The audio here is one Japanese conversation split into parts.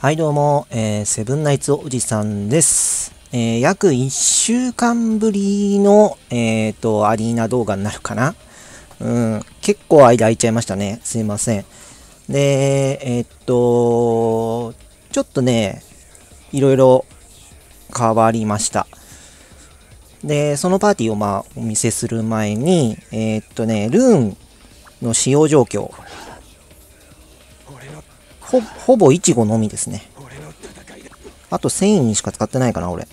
はいどうも、セブンナイツおじさんです。約1週間ぶりの、アリーナ動画になるかな。結構間空いちゃいましたね。すいません。で、ちょっとね、いろいろ変わりました。で、そのパーティーをまあ、お見せする前に、ルーンの使用状況。ほぼイチゴのみですね。あと繊維にしか使ってないかな、俺。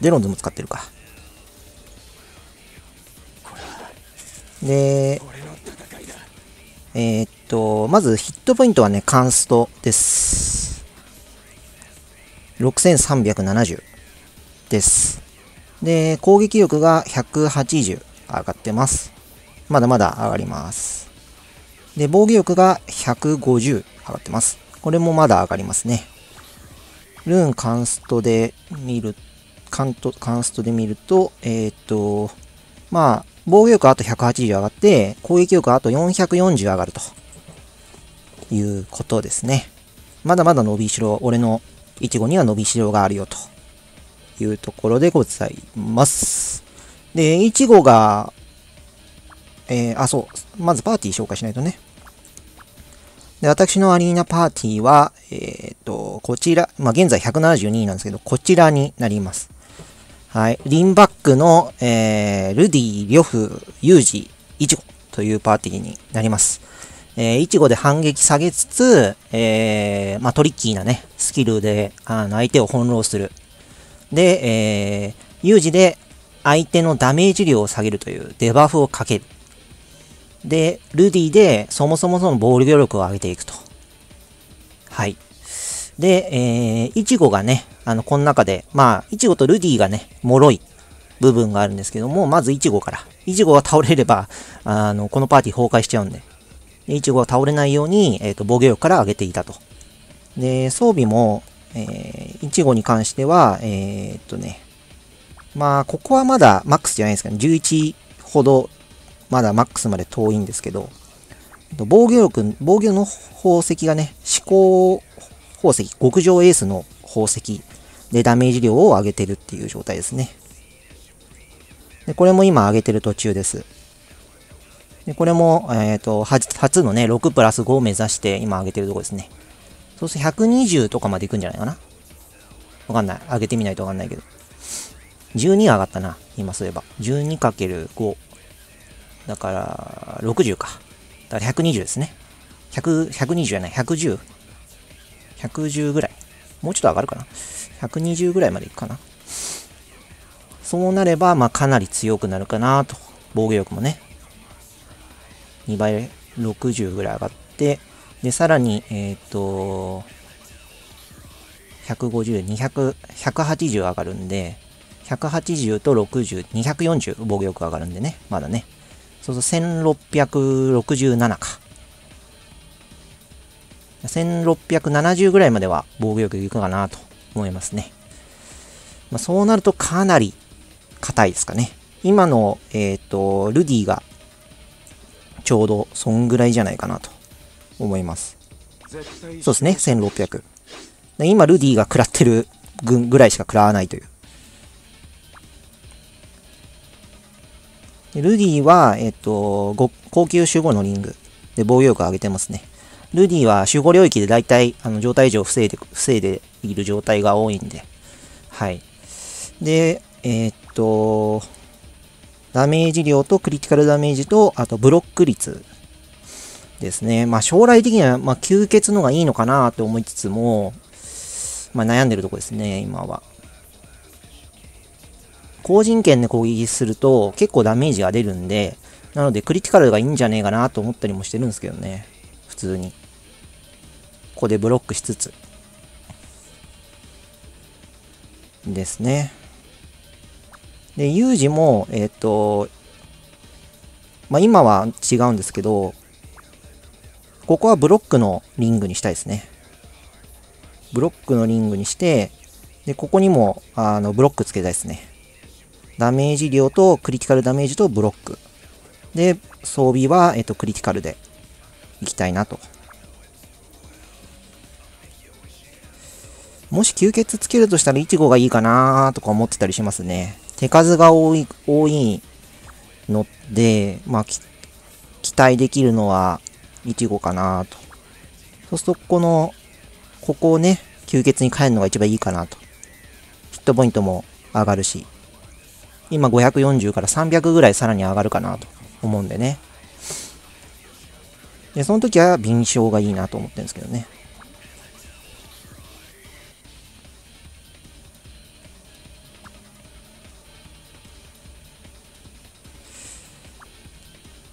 デロンズも使ってるか。で、まずヒットポイントはね、カンストです。6370です。で、攻撃力が180上がってます。まだまだ上がります。で、防御力が150上がってます。これもまだ上がりますね。ルーンカンストで見ると、まあ、防御力あと180上がって、攻撃力あと440上がるということですね。まだまだ伸びしろ、俺のイチゴには伸びしろがあるよというところでございます。で、イチゴが、そう。まずパーティー紹介しないとね。で、私のアリーナパーティーは、こちら、まあ、現在172位なんですけど、こちらになります。はい。リンバックの、ルディ、リョフ、ユージ、イチゴというパーティーになります。イチゴで反撃下げつつ、まあ、トリッキーなね、スキルで、相手を翻弄する。で、ユージで相手のダメージ量を下げるというデバフをかける。で、ルディで、そもそもその防御力を上げていくと。はい。で、イチゴがね、この中で、まあ、イチゴとルディがね、脆い部分があるんですけども、まずイチゴから。イチゴが倒れれば、このパーティー崩壊しちゃうんで。でイチゴが倒れないように、防御力から上げていたと。で、装備も、イチゴに関しては、まあ、ここはまだマックスじゃないですかね。11ほど、まだマックスまで遠いんですけど、防御の宝石がね、至高宝石、極上エースの宝石でダメージ量を上げてるっていう状態ですね。で、これも今上げてる途中です。で、これも、初のね、6プラス5を目指して今上げてるとこですね。そうすると120とかまでいくんじゃないかな。わかんない。上げてみないとわかんないけど。12上がったな。今そういえば。12×5。だから、60か。だから120ですね。120じゃない、110。110ぐらい。もうちょっと上がるかな。120ぐらいまでいくかな。そうなれば、まあ、かなり強くなるかなと。防御力もね。2倍、60ぐらい上がって。で、さらに、150、200、180上がるんで、180と60、240、防御力上がるんでね。まだね。そうそう、1667か。1670ぐらいまでは防御力いくかなと思いますね。まあ、そうなるとかなり硬いですかね。今の、ルディがちょうどそんぐらいじゃないかなと思います。そうですね、1600。で今、ルディが食らってるぐらいしか食らわないという。ルディは、高級守護のリングで防御力を上げてますね。ルディは守護領域で大体、状態異常を防いでいる状態が多いんで。はい。で、ダメージ量とクリティカルダメージと、あとブロック率ですね。まあ、将来的には、まあ、吸血のがいいのかなと思いつつも、まあ、悩んでるとこですね、今は。高人剣で攻撃すると結構ダメージが出るんで、なのでクリティカルがいいんじゃねえかなと思ったりもしてるんですけどね。普通に。ここでブロックしつつ。ですね。で、ユージも、まあ、今は違うんですけど、ここはブロックのリングにしたいですね。ブロックのリングにして、で、ここにも、ブロックつけたいですね。ダメージ量とクリティカルダメージとブロック。で、装備は、クリティカルでいきたいなと。もし吸血つけるとしたらイチゴがいいかなーとか思ってたりしますね。手数が多いので、まあ、期待できるのはイチゴかなと。そうすると、ここをね、吸血に変えるのが一番いいかなと。ヒットポイントも上がるし、今540から300ぐらいさらに上がるかなと思うんでね。で、その時は敏捷がいいなと思ってるんですけどね。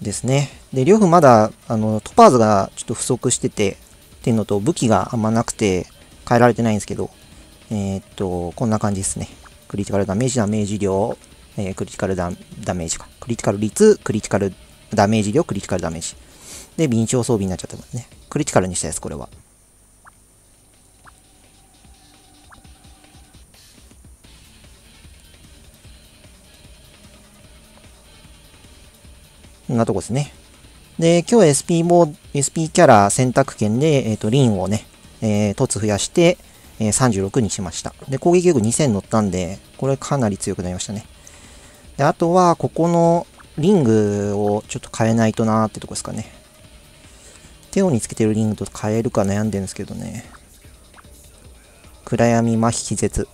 ですね。で、呂布まだトパーズがちょっと不足しててっていうのと、武器があんまなくて変えられてないんですけど、こんな感じですね。クリティカルダメージ、ダメージ量、クリティカルダメージか。クリティカル率、クリティカルダメージ量、クリティカルダメージ。で、敏捷装備になっちゃったんですね。クリティカルにしたやつ、これは。こんなとこですね。で、今日 SP キャラ選択権で、リンをね、凸増やして、36にしました。で、攻撃力2000乗ったんで、これかなり強くなりましたね。で、あとは、ここのリングをちょっと変えないとなーってとこですかね。テオにつけてるリングと変えるか悩んでるんですけどね。暗闇麻痺気絶。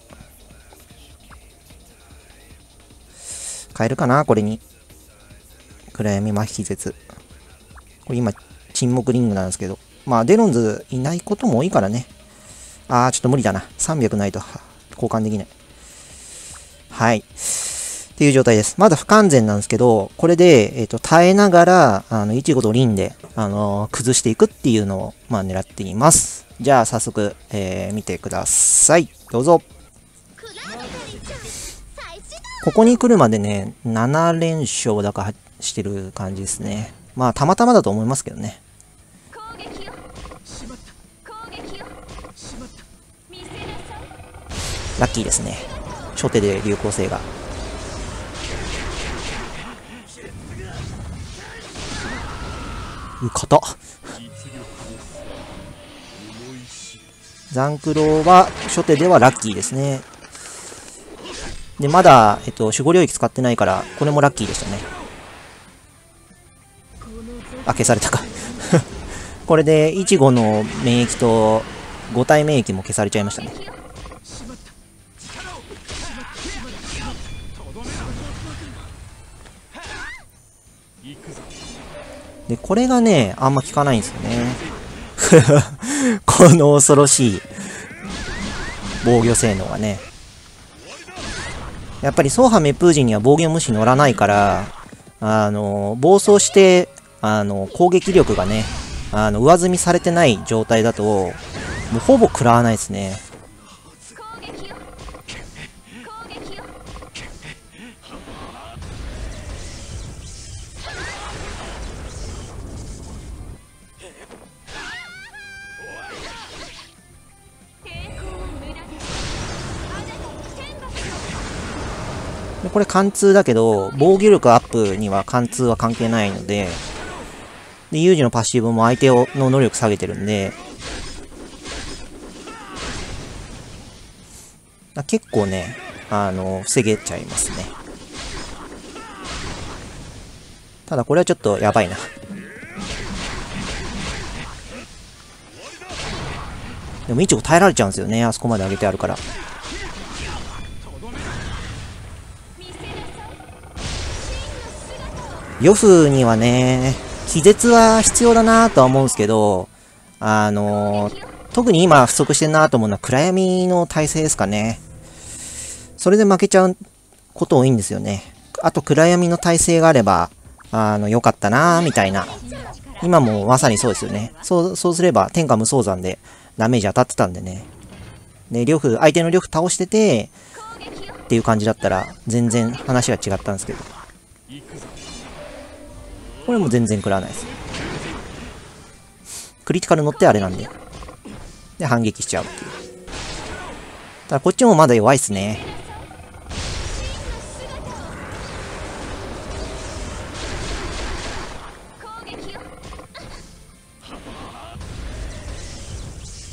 変えるかな、これに。暗闇麻痺気絶。これ今、沈黙リングなんですけど。まあ、デロンズいないことも多いからね。あー、ちょっと無理だな。300ないと交換できない。はい。っていう状態です。まだ不完全なんですけど、これで、耐えながら、イチゴとリンで、崩していくっていうのを、まあ、狙っています。じゃあ、早速、見てください。どうぞ。ここに来るまでね、7連勝だかしてる感じですね。まあ、たまたまだと思いますけどね。ラッキーですね。初手で流行性が。う、硬っ。残クロは、初手ではラッキーですね。で、まだ、守護領域使ってないから、これもラッキーでしたね。あ、消されたか。これで、イチゴの免疫と、5体免疫も消されちゃいましたね。で、これがね、あんま効かないんですよね。この恐ろしい、防御性能がね。やっぱり、総破滅封じには防御無視乗らないから、暴走して、攻撃力がね、上積みされてない状態だと、もうほぼ食らわないですね。これ貫通だけど、防御力アップには貫通は関係ないので、で、有事のパッシブも相手の能力下げてるんで、結構ね、防げちゃいますね。ただこれはちょっとやばいな。でもイチゴ耐えられちゃうんですよね、あそこまで上げてあるから。呂布にはね、気絶は必要だなとは思うんですけど、特に今不足してんなと思うのは暗闇の耐性ですかね。それで負けちゃうこと多いんですよね。あと暗闇の耐性があれば、良かったなみたいな。今もまさにそうですよね。そうすれば天下無双山でダメージ当たってたんでね。で、呂布、相手の呂布倒してて、っていう感じだったら全然話が違ったんですけど。これも全然食らわないです。クリティカル乗ってあれなんで。で、反撃しちゃう。ただ、こっちもまだ弱いっすね。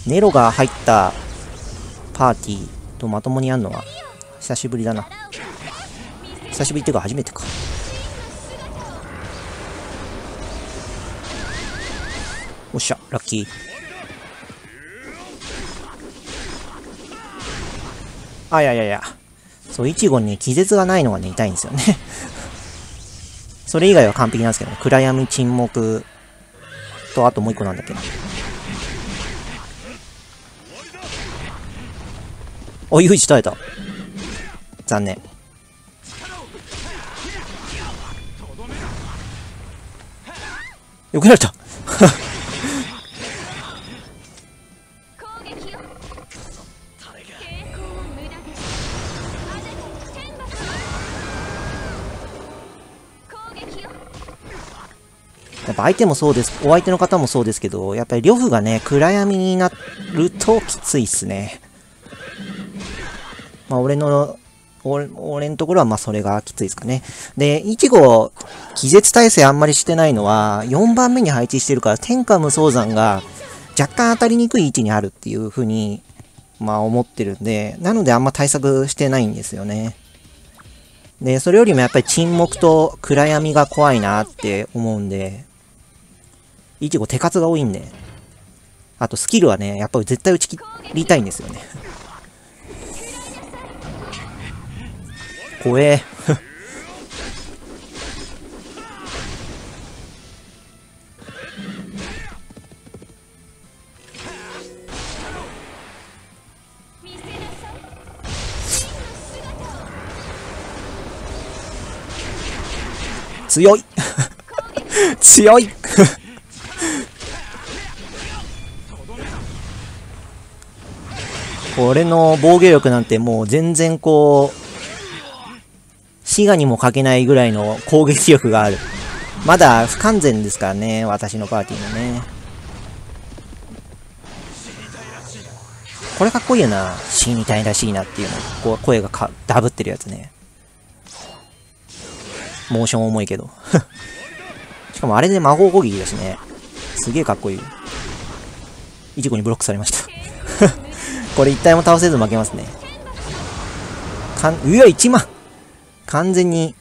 ネロが入ったパーティーとまともにやるのは久しぶりだな。久しぶりっていうか初めてか。おっしゃ、ラッキー。あ、いやいやいや。そう、イチゴに気絶がないのがね、痛いんですよね。それ以外は完璧なんですけどね。暗闇、沈黙と、あともう一個なんだっけな。お、ユージ耐えた。残念。よくなったやっぱ相手もそうです。お相手の方もそうですけど、やっぱり呂布がね、暗闇になるときついっすね。まあ、俺のところは、まあ、それがきついですかね。で、イチゴ、気絶耐性あんまりしてないのは、4番目に配置してるから、天下無双山が若干当たりにくい位置にあるっていう風に、まあ、思ってるんで、なのであんま対策してないんですよね。で、それよりもやっぱり沈黙と暗闇が怖いなって思うんで、イチゴ手数が多いんで、あとスキルはね、やっぱり絶対打ち切りたいんですよね。怖え強い強いこれの防御力なんてもう全然こう滋賀にもかけないぐらいの攻撃力がある。まだ不完全ですからね、私のパーティーもね。これかっこいいよな。死にたいらしいなっていうの。こう声がダブってるやつね。モーション重いけど。しかもあれで魔法攻撃ですね。すげえかっこいい。イチゴにブロックされました。これ一体も倒せず負けますね。うわ、1万完全に、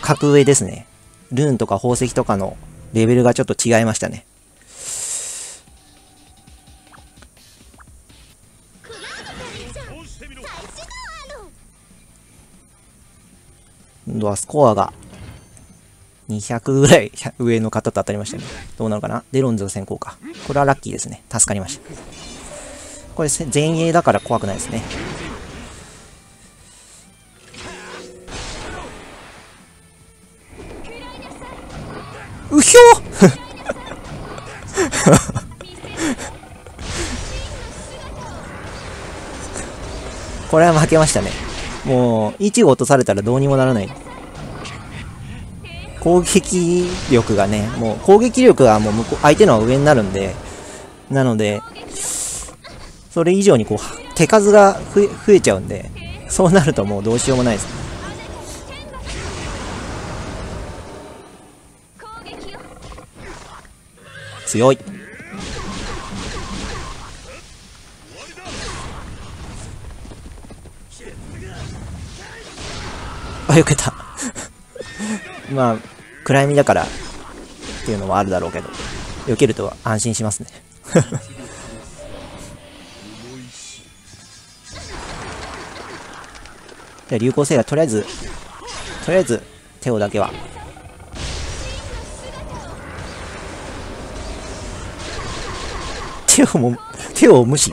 格上ですね。ルーンとか宝石とかのレベルがちょっと違いましたね。今度はスコアが200ぐらい上の方と当たりましたね。どうなのかな？デロンズの先行か。これはラッキーですね。助かりました。これ前衛だから怖くないですね。うひょこれは負けましたね。もう、イチゴ落とされたらどうにもならない。攻撃力がね、もう攻撃力はもう向こう相手の上になるんで、なので、それ以上にこう、手数が増えちゃうんで、そうなるともうどうしようもないですね。強い。あ、よけたまあ暗闇だからっていうのもあるだろうけど、よけると安心しますねじゃあ流行性がとりあえず手をだけは。手を無視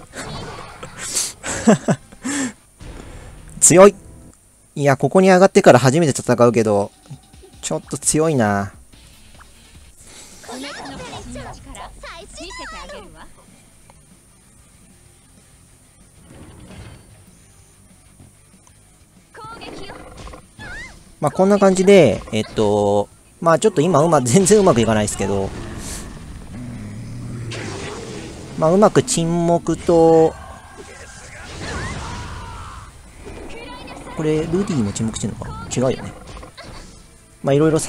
強い。いや、ここに上がってから初めて戦うけど、ちょっと強いな。まあこんな感じで、まあちょっと今全然うまくいかないですけど、まあうまく沈黙と、これルディも沈黙してるのか違うよね。まあいろいろ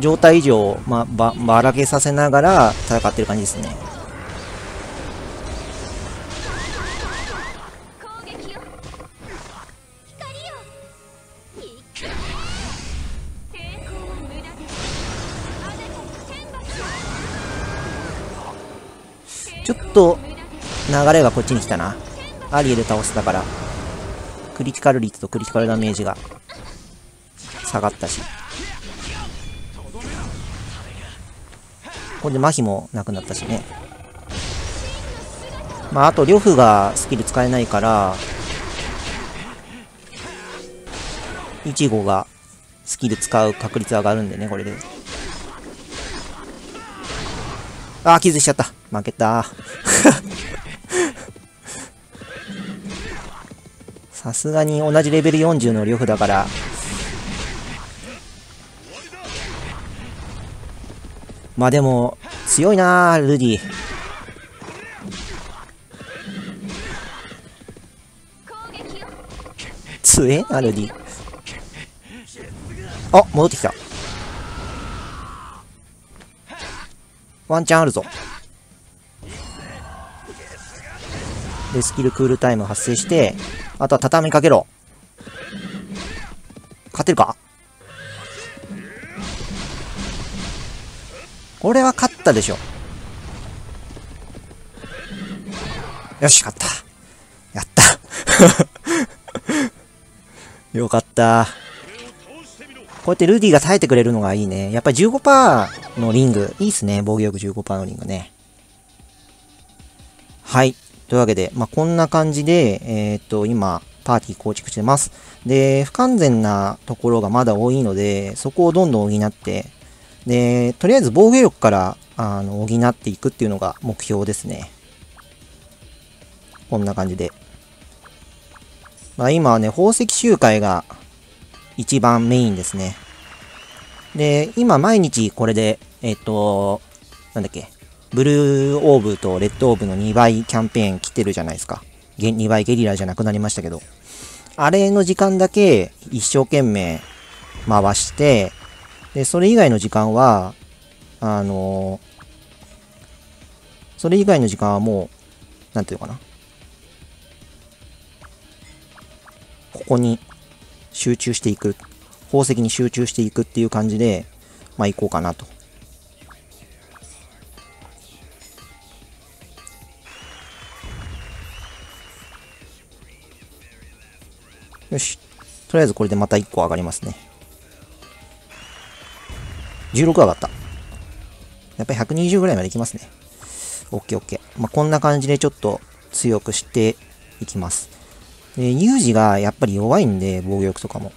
状態異常を、まあ、ばらけさせながら戦ってる感じですね。ちょっと流れがこっちに来たな。アリエル倒せたからクリティカル率とクリティカルダメージが下がったし、これで麻痺もなくなったしね。まああと呂布がスキル使えないからイチゴがスキル使う確率上がるんでね、これで。ああ、傷しちゃった。負けた。さすがに同じレベル40の呂布だから。まあでも、強いなー、ルディ。強えな、ルディ。あ、戻ってきた。ワンチャンあるぞ。で、スキルクールタイム発生して、あとは畳みかけろ。勝てるか？これは勝ったでしょ。よし、勝った。やった。よかった。こうやってルディが耐えてくれるのがいいね。やっぱり 15% のリング、いいっすね。防御力 15% のリングね。はい。というわけで、まあ、こんな感じで、今、パーティー構築してます。で、不完全なところがまだ多いので、そこをどんどん補って、で、とりあえず防御力から、補っていくっていうのが目標ですね。こんな感じで。まあ、今はね、宝石集会が、一番メインですね。で、今毎日これで、ブルーオーブとレッドオーブの2倍キャンペーン来てるじゃないですか。2倍ゲリラじゃなくなりましたけど。あれの時間だけ一生懸命回して、で、それ以外の時間は、それ以外の時間はもう、なんていうのかな。ここに、集中していく。宝石に集中していくっていう感じで、まあ、行こうかなと。よし。とりあえずこれでまた1個上がりますね。16上がった。やっぱり120ぐらいまでいきますね。OK、OK。まあ、こんな感じでちょっと強くしていきます。で、有事がやっぱり弱いんで、防御力とかも。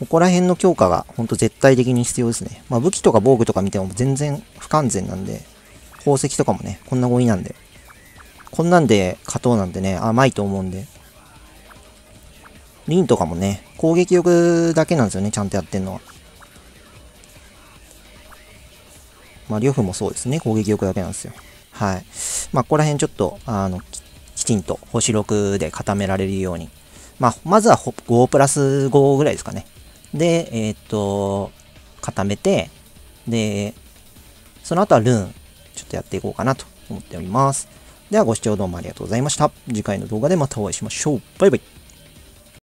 ここら辺の強化がほんと絶対的に必要ですね。まあ武器とか防具とか見ても全然不完全なんで、宝石とかもね、こんなゴミなんで。こんなんで勝とうなんてね、甘いと思うんで。リンとかもね、攻撃力だけなんですよね、ちゃんとやってんのは。まあ呂布もそうですね、攻撃力だけなんですよ。はい。まあここら辺ちょっと、きちんと星6で固められるように。まあ、まずは5プラス5ぐらいですかね。で、固めて、で、その後はルーン、ちょっとやっていこうかなと思っております。ではご視聴どうもありがとうございました。次回の動画でまたお会いしましょう。バイバイ。